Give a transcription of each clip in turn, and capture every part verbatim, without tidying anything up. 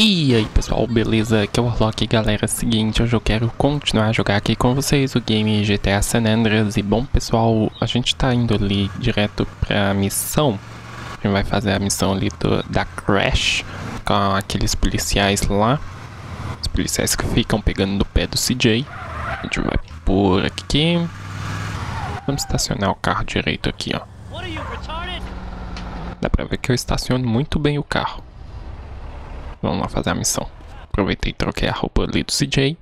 E aí pessoal, beleza? Aqui é o Orlock, galera. Seguinte, hoje eu quero continuar a jogar aqui com vocês o game G T A San Andreas. E bom pessoal, a gente tá indo ali direto pra missão. A gente vai fazer a missão ali do, da Crash com aqueles policiais lá. Os policiais que ficam pegando do pé do C J. A gente vai por aqui. Vamos estacionar o carro direito aqui, ó. Dá pra ver que eu estaciono muito bem o carro. Vamos lá fazer a missão. Aproveitei e troquei a roupa ali do C J.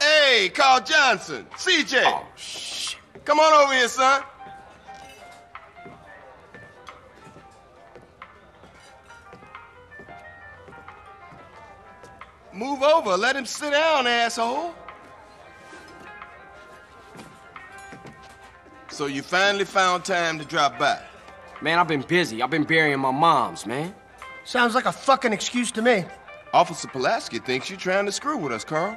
Hey, Carl Johnson! C J! Oh, shit. Come on over here, son! Move over, let him sit down, asshole! So you finally found time to drop by? Man, I've been busy. I've been burying my moms, man. Sounds like a fucking excuse to me. Officer Pulaski thinks you're trying to screw with us, Carl.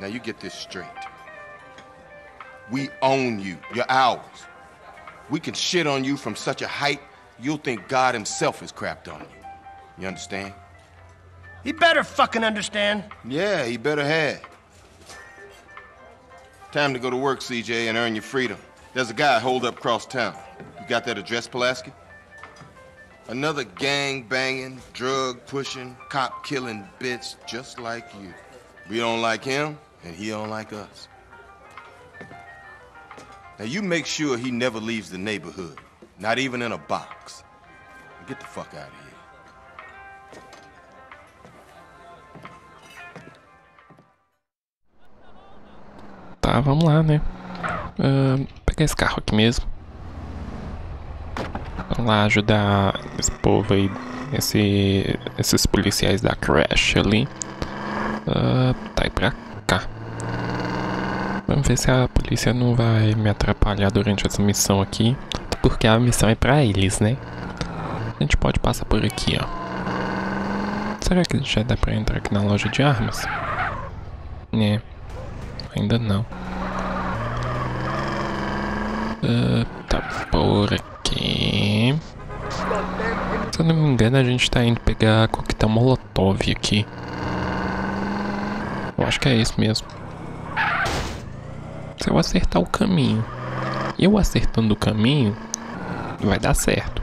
Now you get this straight. We own you. You're ours. We can shit on you from such a height, you'll think God himself has crapped on you. You understand? He better fucking understand. Yeah, he better have. Time to go to work, C J, and earn your freedom. There's a guy holed up across town. You got that address, Pulaski? Another gang-banging, drug-pushing, cop-killing bitch just like you. We don't like him, and he don't like us. Now you make sure he never leaves the neighborhood, not even in a box. Get the fuck out of here. Tá, vamos lá, né? Uh, pegar esse carro aqui mesmo. Vamos lá ajudar esse povo aí, esse, esses policiais da Crash ali. Uh, tá aí pra cá. Vamos ver se a polícia não vai me atrapalhar durante essa missão aqui. Porque a missão é pra eles, né? A gente pode passar por aqui, ó. Será que já dá pra entrar aqui na loja de armas? Né, ainda não. Uh, tá por aqui. Se eu não me engano, a gente tá indo pegar coquetel molotov aqui. Eu acho que é isso mesmo. Se eu acertar o caminho, eu acertando o caminho, vai dar certo.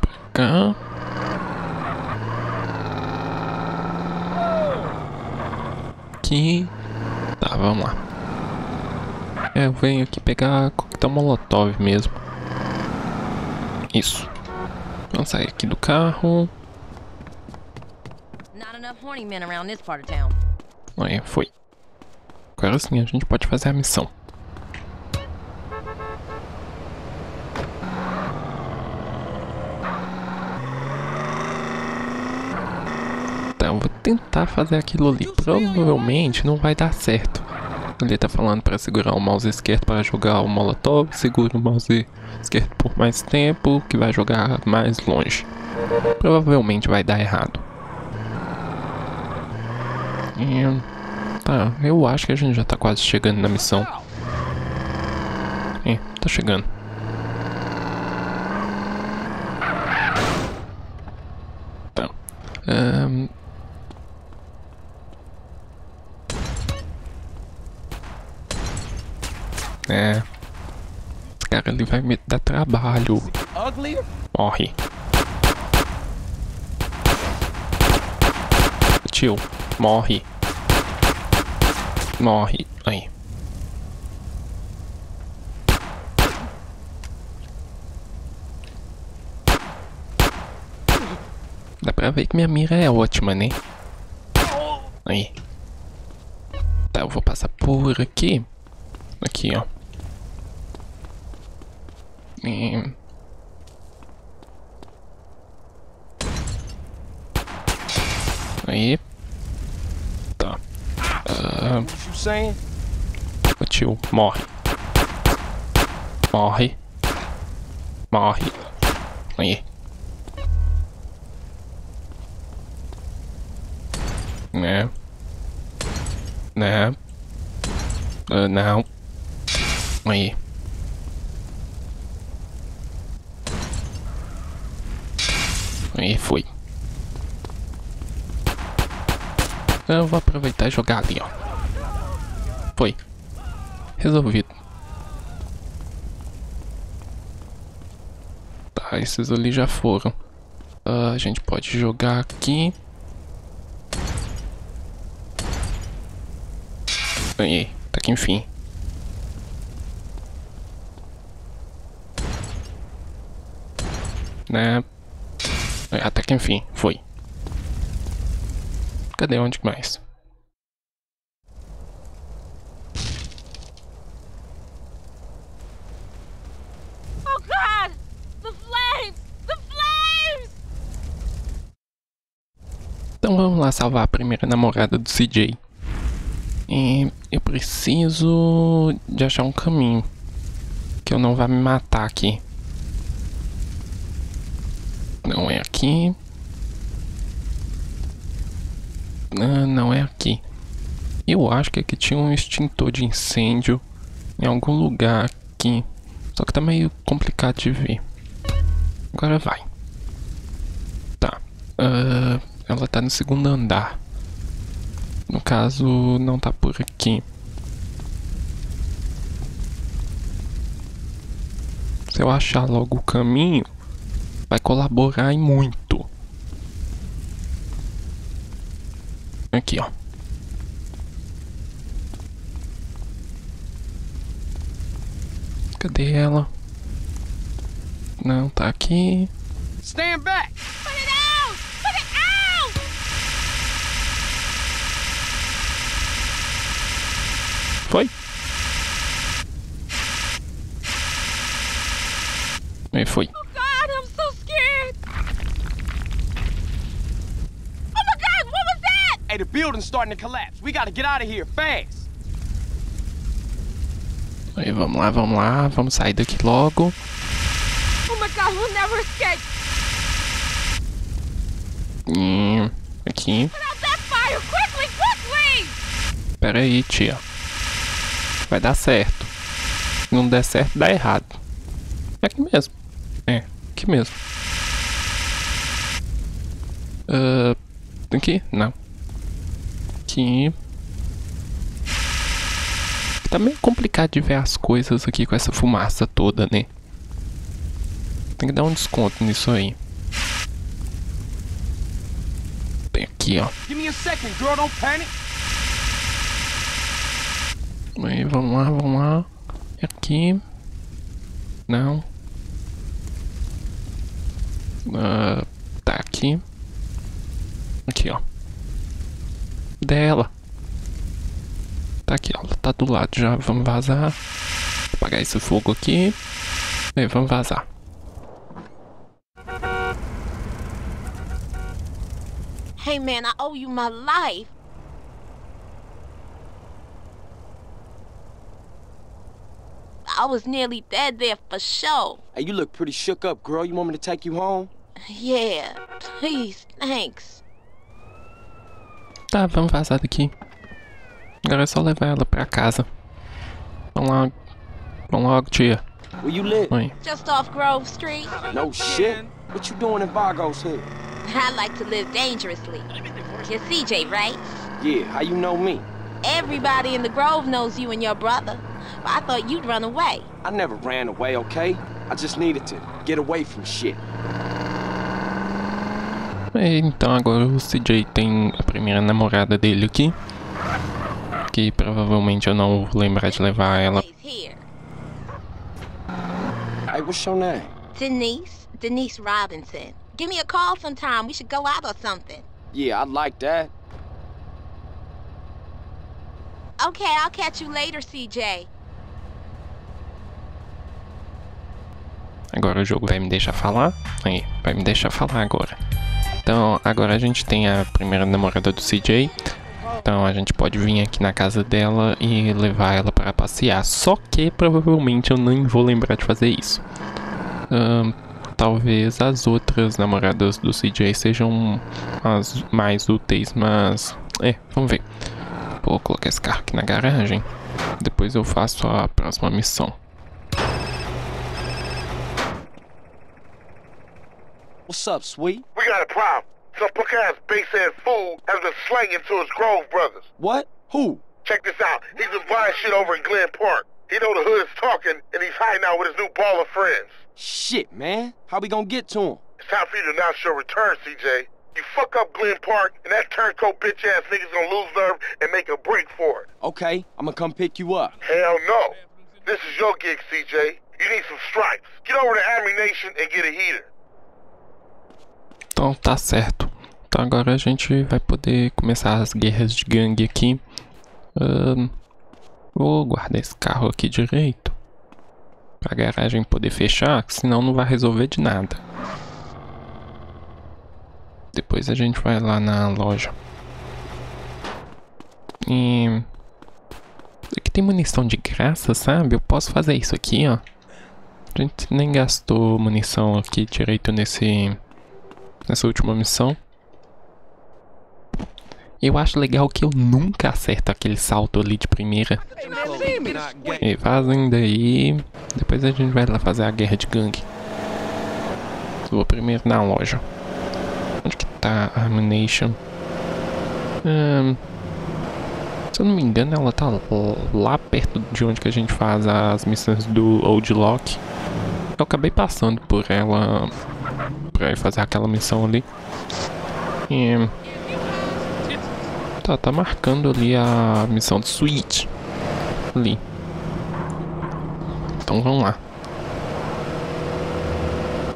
Pra cá. Aqui. Tá, vamos lá. Eu venho aqui pegar coquetel molotov mesmo. Isso. Vamos sair aqui do carro. Aí, foi. Agora sim, a gente pode fazer a missão. Então, eu vou tentar fazer aquilo ali. Provavelmente não vai dar certo. Ele tá falando para segurar o mouse esquerdo para jogar o molotov, segura o mouse esquerdo por mais tempo, que vai jogar mais longe. Provavelmente vai dar errado. E, tá, eu acho que a gente já tá quase chegando na missão. É, tá chegando. Tá. Um, É. Esse cara ali vai me dar trabalho. Morre. Tio, morre. Morre. Aí. Dá pra ver que minha mira é ótima, né? Aí. Tá, eu vou passar por aqui. Aqui, ó. E... Aí. Tá. Uh... O tio morre. Morre. Morre. Aí. Né? Né? Uh, não. Aí. Aí, foi. Eu vou aproveitar e jogar ali, ó. Foi. Resolvido. Tá, esses ali já foram. Uh, a gente pode jogar aqui. Ganhei. Tá aqui, enfim. Né? Até que enfim, foi. Cadê? Onde mais? Oh God! The flames! The flames! Então vamos lá salvar a primeira namorada do C J. E eu preciso de achar um caminho que eu não vá me matar aqui. Não é aqui. Ah, não é aqui. Eu acho que aqui tinha um extintor de incêndio em algum lugar aqui. Só que tá meio complicado de ver. Agora vai. Tá. Ah, ela tá no segundo andar. No caso, não tá por aqui. Se eu achar logo o caminho... vai colaborar e muito. Aqui, ó. Cadê ela? Não, tá aqui. Stand back! Put it out! Put it out! Foi? E foi. Hey, the building's starting to collapse. We gotta get out of here fast. Aí, vamos lá, vamos lá, vamos sair daqui logo. Oh my God, we'll never escape. Hum, aqui. Put out that fire quickly, quickly. Pera aí, tia. Vai dar certo. Se não der certo, dá errado. É aqui mesmo. É, aqui mesmo. Uh, aqui? Não. Aqui. Tá meio complicado de ver as coisas aqui com essa fumaça toda, né? Tem que dar um desconto nisso aí. Tem aqui, ó. Aí, vamos lá, vamos lá. Aqui. Não. Uh, tá aqui. Aqui, ó. Dela. Tá aqui, ó. Tá do lado já. Vamos vazar. Vou apagar esse fogo aqui. Bem, vamos vazar. Hey man, I owe you my life. I was nearly dead there for sure. Hey, you look pretty shook up, girl. You want me to take you home? Yeah, please, thanks. Tá, vamos vazar daqui. Agora é só levar ela pra casa. Vamos logo. Vamos logo, tia. Where you live? Oi. Just off Grove Street. No shit. What you doing in Vargo's here? I like to live dangerously. You're C J, right? Yeah, how you know me? Everybody in the Grove knows you and your brother. But I thought you'd run away. I never ran away, okay? I just needed to get away from shit. Então agora o C J tem a primeira namorada dele aqui, que provavelmente eu não vou lembrar de levar ela. Hey, what's your name? Denise, Denise Robinson. Give me a call sometime. We should go out or something. Yeah, I'd like that. Okay, I'll catch you later, C J. Agora o jogo vai me deixar falar. Aí, vai me deixar falar agora. Então, agora a gente tem a primeira namorada do C J. Então, a gente pode vir aqui na casa dela e levar ela para passear. Só que, provavelmente, eu nem vou lembrar de fazer isso. Uh, talvez as outras namoradas do C J sejam as mais úteis, mas... é, vamos ver. Vou colocar esse carro aqui na garagem. Depois eu faço a próxima missão. What's up, sweet? We got a problem. Some punk-ass bass-ass fool has been slanging to his Grove brothers. What? Who? Check this out. He's been buying shit over in Glen Park. He know the hood is talking, and he's hiding out with his new ball of friends. Shit, man. How we gonna get to him? It's time for you to announce your return, C J. You fuck up Glen Park, and that turncoat bitch-ass nigga's gonna lose nerve and make a break for it. Okay, I'm gonna come pick you up. Hell no. This is your gig, C J. You need some stripes. Get over to Ammunation and get a heater. Então tá certo. Então agora a gente vai poder começar as guerras de gangue aqui. Um, vou guardar esse carro aqui direito, pra garagem poder fechar, senão não vai resolver de nada. Depois a gente vai lá na loja. E... aqui tem munição de graça, sabe? Eu posso fazer isso aqui, ó. A gente nem gastou munição aqui direito nesse... nessa última missão. Eu acho legal que eu nunca acerto aquele salto ali de primeira. E fazem daí. Depois a gente vai lá fazer a guerra de gangue. Vou primeiro na loja. Onde que tá a Ammunation? Hum, se eu não me engano ela tá lá perto de onde que a gente faz as missões do Orlock. Eu acabei passando por ela pra fazer aquela missão ali. E... Tá, tá marcando ali a missão de Switch. Ali. Então vamos lá.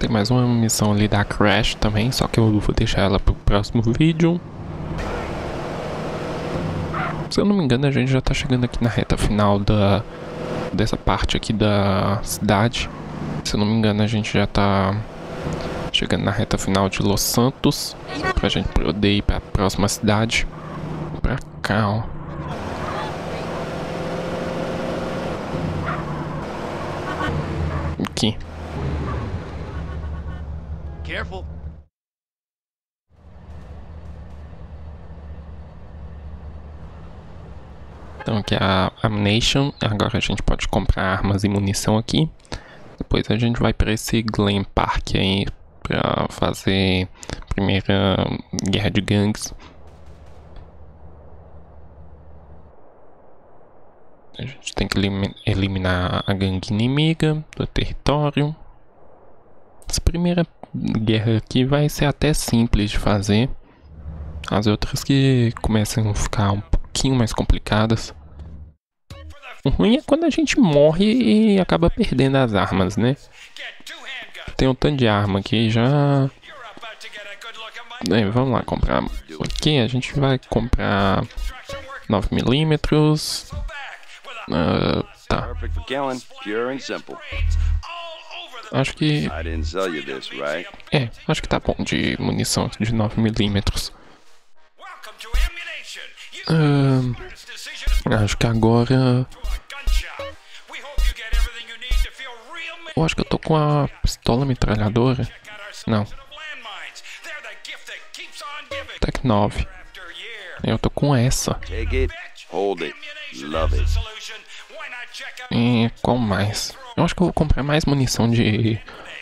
Tem mais uma missão ali da Crash também, só que eu vou deixar ela pro próximo vídeo. Se eu não me engano a gente já tá chegando aqui na reta final da... dessa parte aqui da cidade. Se eu não me engano a gente já tá... chegando na reta final de Los Santos, pra gente poder ir pra próxima cidade. Pra cá, ó. Aqui. Careful. Então aqui é a Ammunation. Agora a gente pode comprar armas e munição aqui. Depois a gente vai pra esse Glen Park aí pra fazer a primeira guerra de gangues. A gente tem que eliminar a gangue inimiga do território. Essa primeira guerra aqui vai ser até simples de fazer. As outras que começam a ficar um pouquinho mais complicadas. O ruim é quando a gente morre e acaba perdendo as armas, né? Tem um tanto de arma aqui já. É, vamos lá comprar. Aqui a gente vai comprar nove milímetros. Uh, tá. Acho que... é, acho que tá bom de munição de nove milímetros. Uh, acho que agora... eu acho que eu tô com a pistola metralhadora. Não. Tec nove. Eu tô com essa. Hold it. Love it. E qual mais? Eu acho que eu vou comprar mais munição de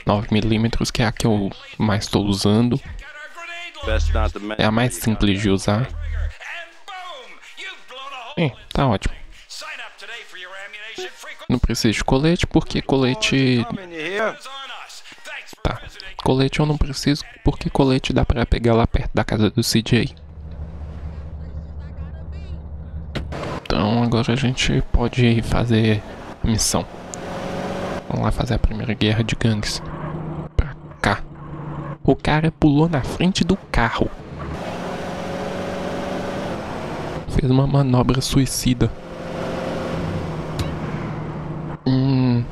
nove milímetros, que é a que eu mais estou usando. É a mais simples de usar. É, tá ótimo. Não preciso de colete, porque colete... tá. Colete eu não preciso, porque colete dá pra pegar lá perto da casa do C J. Então agora a gente pode fazer a missão. Vamos lá fazer a primeira guerra de gangues. Pra cá. O cara pulou na frente do carro. Fez uma manobra suicida. Hum.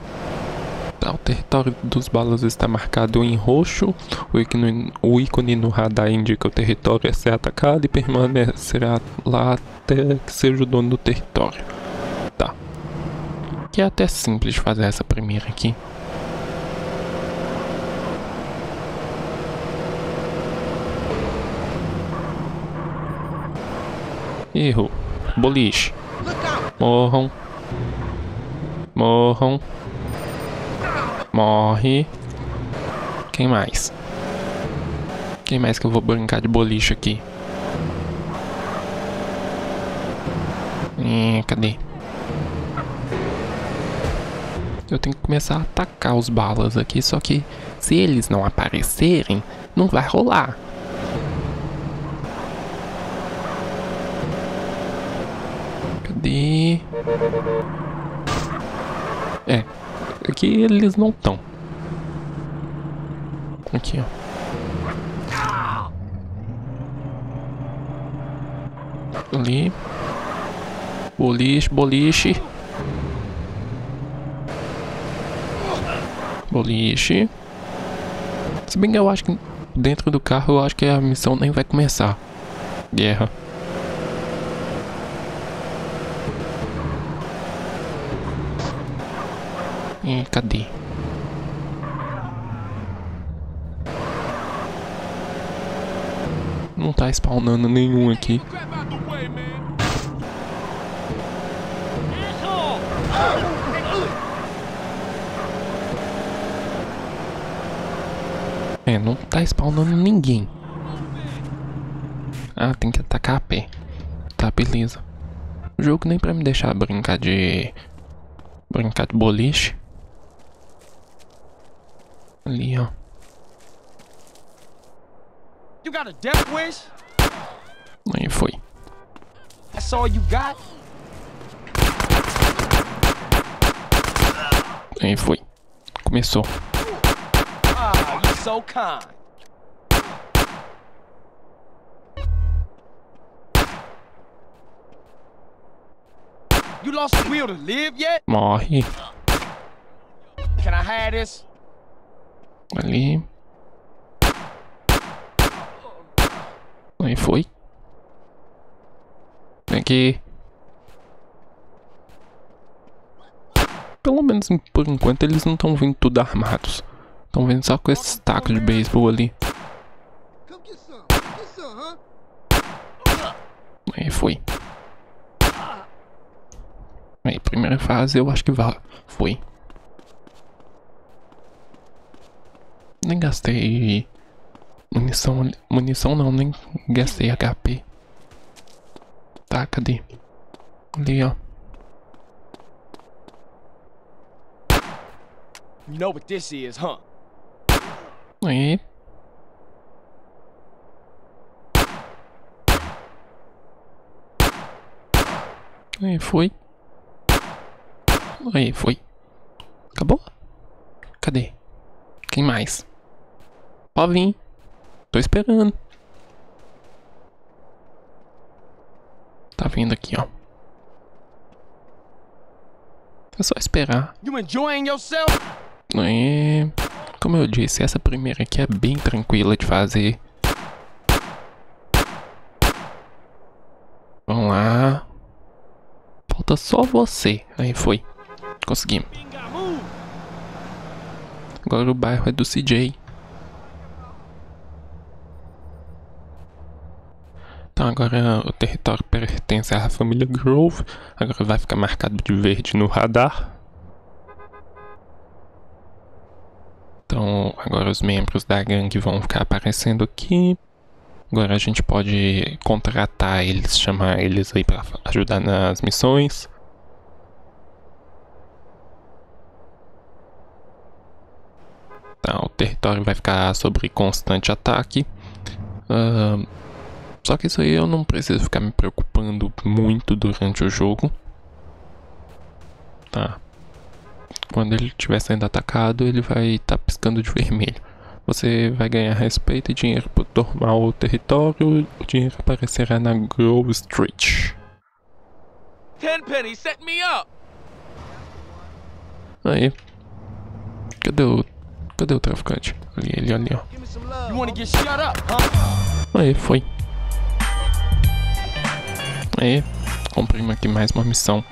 Tá, o território dos balas está marcado em roxo. O ícone, o ícone no radar indica o território a ser atacado e permanecerá lá até que seja o dono do território. Tá. Que é até simples fazer essa primeira aqui. Erro. Boliche. Morram. Morram. Morre. Quem mais? Quem mais que eu vou brincar de boliche aqui? Hum, cadê? Eu tenho que começar a atacar os balas aqui, só que se eles não aparecerem, não vai rolar. Cadê? É, aqui eles não estão. Aqui, ó. Ali. Boliche, boliche. Boliche. Se bem que eu acho que dentro do carro eu acho que a missão nem vai começar. Guerra. Hum, cadê? Não tá spawnando nenhum aqui. É, não tá spawnando ninguém. Ah, tem que atacar a pé. Tá, beleza. O jogo nem pra me deixar brincar de... Brincar de boliche. Ali, ó. Aí foi. Aí foi. Começou. So kind. You lost the will to live yet? Morre. Can I have this? Ali. Aí foi. Vem aqui. Pelo menos por enquanto eles não estão vindo tudo armados. Estão vendo só com esse taco de beisebol ali. Aí foi. Aí, primeira fase eu acho que vai. Foi. Nem gastei munição. Munição não, nem gastei H P. Tá, cadê? Ali, ó. You know what this is, huh? Aí. Aí foi. Aí foi. Acabou? Cadê? Quem mais? Ó, vim. Tô esperando. Tá vindo aqui, ó. É só esperar. You enjoying yourself? Aí. Como eu disse, essa primeira aqui é bem tranquila de fazer. Vamos lá. Falta só você. Aí foi. Conseguimos. Agora o bairro é do C J. Então agora o território pertence à família Grove. Agora vai ficar marcado de verde no radar. Então, agora os membros da gangue vão ficar aparecendo aqui. Agora a gente pode contratar eles, chamar eles aí pra ajudar nas missões. Tá, o território vai ficar sob constante ataque. Uh, só que isso aí eu não preciso ficar me preocupando muito durante o jogo. Tá. Quando ele estiver sendo atacado, ele vai estar tá piscando de vermelho. Você vai ganhar respeito e dinheiro por tomar o território. O dinheiro aparecerá na Grove Street. Tenpenny, set me up. Aí. Cadê o... Cadê o traficante? Ali, ele, ali, ó. Aí, foi. Aí. Cumprimos aqui mais uma missão.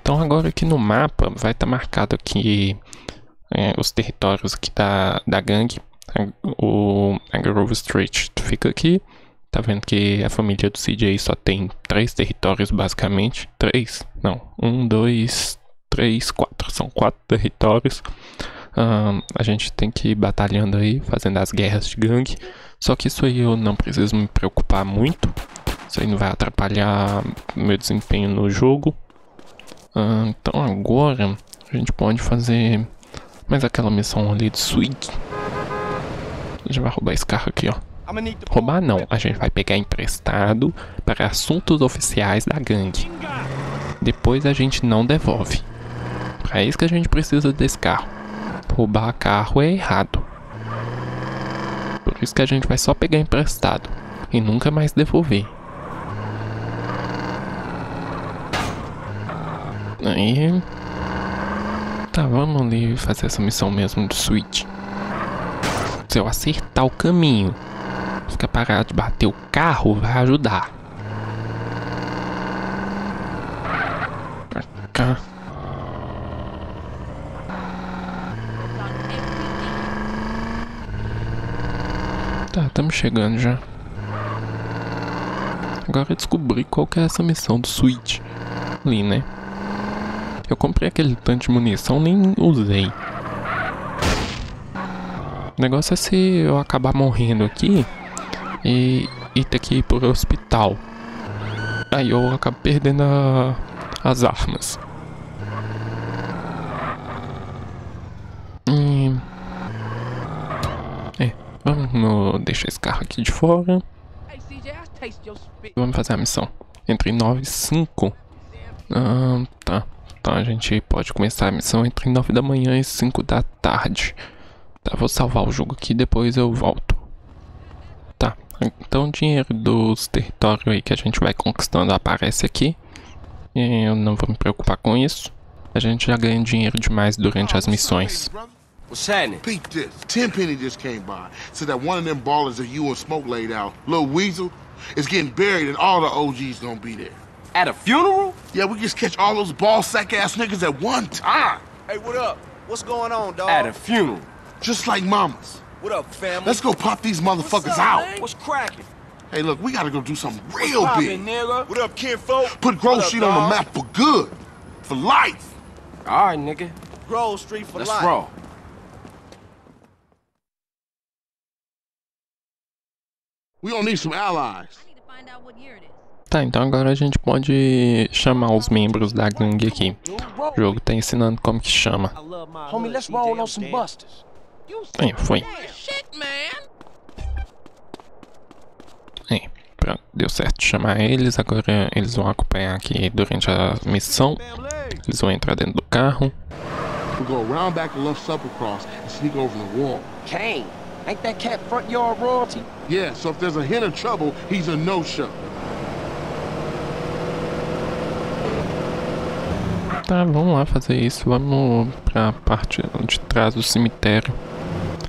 Então agora aqui no mapa vai estar tá marcado aqui é, os territórios aqui da, da gangue. A, o, a Grove Street fica aqui. Tá vendo que a família do C J só tem três territórios basicamente. Três? Não. Um, dois, três, quatro. São quatro territórios. Um, a gente tem que ir batalhando aí, fazendo as guerras de gangue. Só que isso aí eu não preciso me preocupar muito. Isso aí não vai atrapalhar meu desempenho no jogo. Uh, então agora a gente pode fazer mais aquela missão ali de Switch. A gente vai roubar esse carro aqui, ó. Roubar não, a gente vai pegar emprestado para assuntos oficiais da gangue. Depois a gente não devolve. Para isso que a gente precisa desse carro. Roubar carro é errado. Por isso que a gente vai só pegar emprestado e nunca mais devolver. Aí. Tá, vamos ali fazer essa missão mesmo do Switch. Se eu acertar o caminho, ficar parado de bater o carro, vai ajudar. Pra cá. Tá, estamos chegando já. Agora eu descobri qual que é essa missão do Switch. Ali, né? Eu comprei aquele tanto de munição, nem usei. O negócio é se eu acabar morrendo aqui e, e ter que ir pro hospital. Aí eu acabo perdendo a, as armas. E, é, vamos no, deixar esse carro aqui de fora. Vamos fazer a missão. Entre nove e cinco. Ah, tá. Então a gente pode começar a missão entre nove da manhã e cinco da tarde. Tá, vou salvar o jogo aqui, depois eu volto. Tá, então o dinheiro dos territórios aí que a gente vai conquistando aparece aqui. E eu não vou me preocupar com isso. A gente já ganha dinheiro demais durante as missões. What's happening? Peep this. Tenpenny just came by. Said that one of them ballers that you and Smoke laid out, Little Weasel, is getting buried and all the O Gs gonna be there. At a funeral? Yeah, we just catch all those ball sack ass niggas at one time. Hey, what up? What's going on, dog? At a funeral. Just like mamas. What up, family? Let's go pop these motherfuckers up, out. Man? What's cracking? Hey, look, we gotta go do something real big. Nigga? What up, kinfolk? Put Grove Street on the map for good. For life. All right, nigga. Grove Street for Let's life. Let's roll. We gonna need some allies. I need to find out what year it is. Tá, então agora a gente pode chamar os membros da gangue aqui. O jogo tá ensinando como que chama. Aí, foi. Aí, pronto, deu certo chamar eles. Agora eles vão acompanhar aqui durante a missão. Eles vão entrar dentro do carro. Ain't that cat front yard royalty? Yeah, so if there's a hint of trouble, he's a no-show. Tá, vamos lá fazer isso, vamos pra parte de trás do cemitério.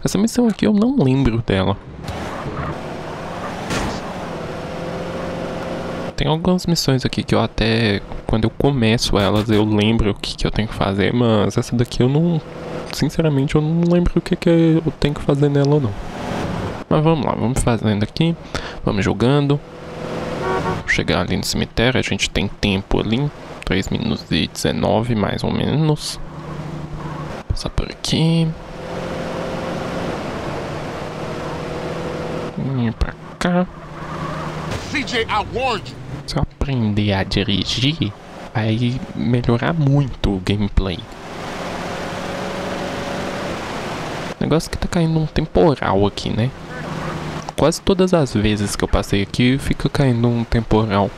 Essa missão aqui eu não lembro dela. Tem algumas missões aqui que eu até, quando eu começo elas, eu lembro o que, que eu tenho que fazer, mas essa daqui eu não, sinceramente eu não lembro o que, que eu tenho que fazer nela não. Mas vamos lá, vamos fazendo aqui, vamos jogando. Chegar ali no cemitério, a gente tem tempo ali. três minutos e dezenove, mais ou menos. Passar por aqui. E pra cá. Se eu aprender a dirigir, vai melhorar muito o gameplay. O negócio é que tá caindo um temporal aqui, né? Quase todas as vezes que eu passei aqui, fica caindo um temporal.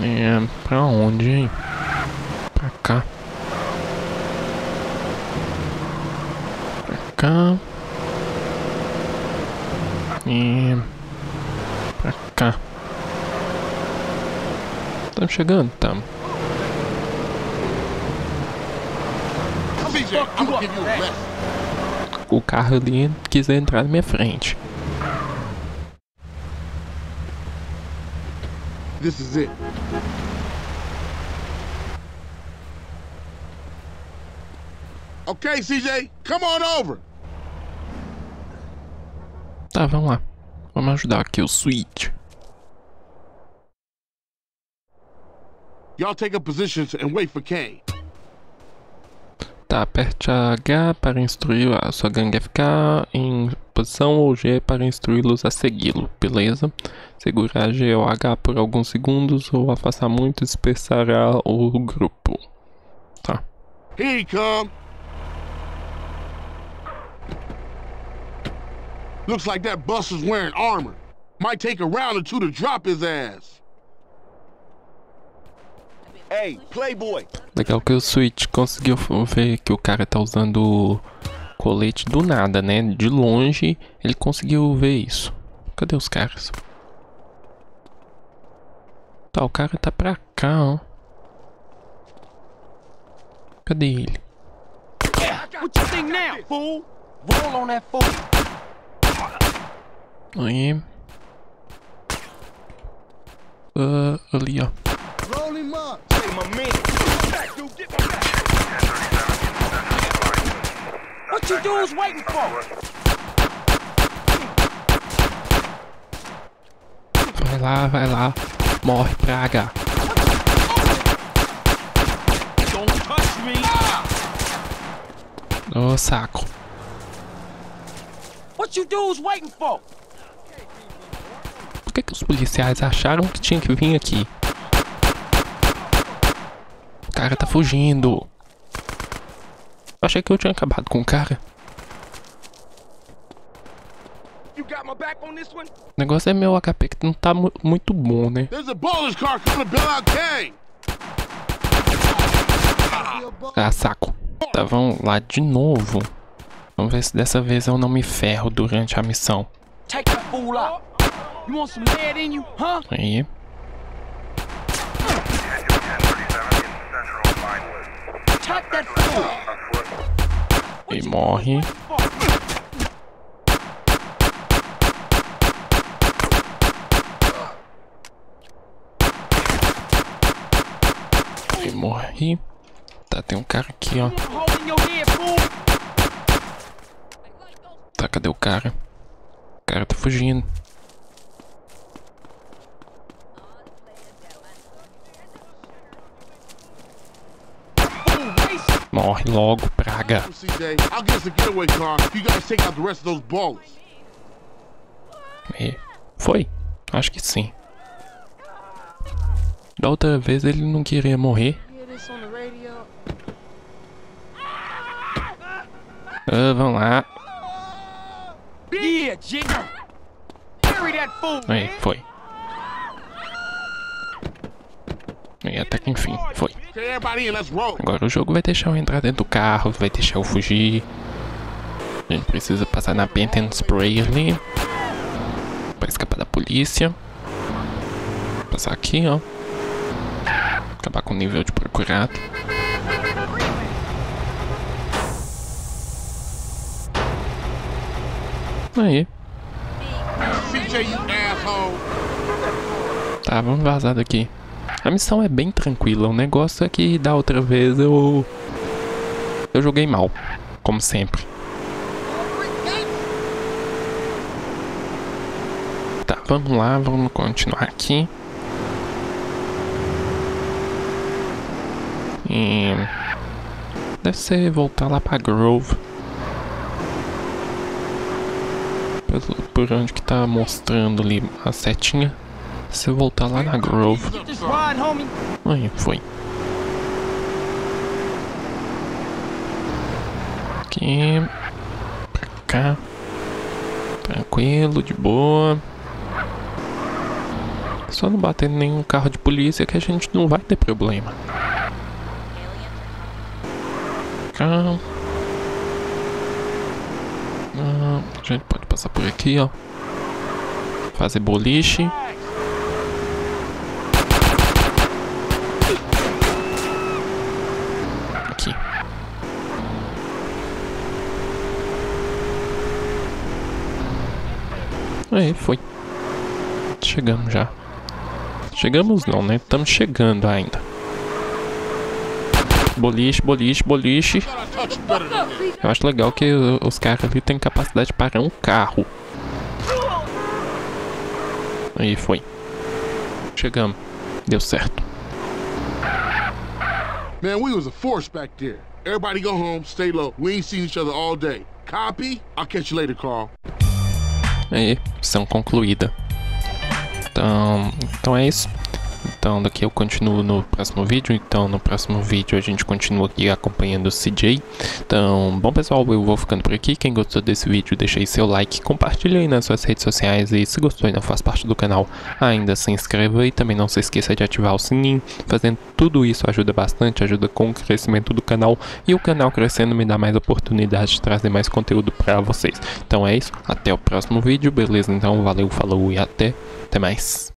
É, pra onde, hein? Pra cá. Pra cá. E... pra cá. Estamos chegando, tá? O carro ali quis entrar na minha frente. This is it. Okay, C J, come on over. Tá, vamos lá. Vamos ajudar aqui o Switch. Y'all take up positions and wait for Kane. Tá, aperte H para instruir a sua gangue a ficar em posição ou G para instruí-los a segui-lo, beleza? Segurar G ou H por alguns segundos ou afastar muito dispersará o grupo. Tá. Here he come. Looks like that buster's wearing armor. Might take a round or two to drop his ass. Hey, playboy. Legal que o Switch conseguiu ver que o cara tá usando colete do nada, né? De longe ele conseguiu ver isso. Cadê os caras? Tá, o cara tá pra cá, ó. Cadê ele? What you think now, fool? Roll on that fool. Aí. Uh, ali, ó. Vai lá, vai lá. Morre, praga. Ô, saco. What you dudes waiting for? Por que, que os policiais acharam que tinha que vir aqui? O cara tá fugindo. Eu achei que eu tinha acabado com o cara. O negócio é meu H P que não tá mu muito bom, né? Ah, saco. Tá, vamos lá de novo. Vamos ver se dessa vez eu não me ferro durante a missão. You want some lead in you, huh? Aí. E morre. E morre. Tá, tem um cara aqui, ó. Tá, cadê o cara? O cara tá fugindo. Morre logo, praga. E foi? Acho que sim. Da outra vez ele não queria morrer. Ah, vamos lá. Aí, foi. E até que enfim, foi. Agora o jogo vai deixar eu entrar dentro do carro, vai deixar eu fugir. A gente precisa passar na Benton Sprayer ali pra escapar da polícia. Passar aqui, ó. Acabar com o nível de procurado. Aí. Tá, vamos vazar daqui. A missão é bem tranquila, o negócio é que da outra vez eu... Eu joguei mal, como sempre. Tá, vamos lá, vamos continuar aqui. E... Deve ser voltar lá pra Grove. Por onde que tá mostrando ali a setinha. Se eu voltar lá na Grove. Aí, foi. Aqui. Pra cá. Tranquilo, de boa. Só não bater em nenhum carro de polícia que a gente não vai ter problema. Cá. Ah, a gente pode passar por aqui, ó. Fazer boliche. Aí, foi. Chegamos já. Chegamos não, né? Estamos chegando ainda. Boliche, boliche, boliche. Eu acho legal que os caras ali têm capacidade de parar um carro. Aí, foi. Chegamos. Deu certo. Man, we was a force back there. Everybody go home, stay low. We ain't seen each other all day. Copy? I'll catch you later, Carl. Aí, missão concluída. Então, então é isso. Então daqui eu continuo no próximo vídeo. Então no próximo vídeo a gente continua aqui acompanhando o C J. Então, bom pessoal, eu vou ficando por aqui. Quem gostou desse vídeo, deixa aí seu like, compartilha aí nas suas redes sociais. E se gostou e não faz parte do canal, ainda se inscreva. E também não se esqueça de ativar o sininho. Fazendo tudo isso ajuda bastante, ajuda com o crescimento do canal. E o canal crescendo me dá mais oportunidade de trazer mais conteúdo pra vocês. Então é isso, até o próximo vídeo, beleza? Então valeu, falou e até, até mais.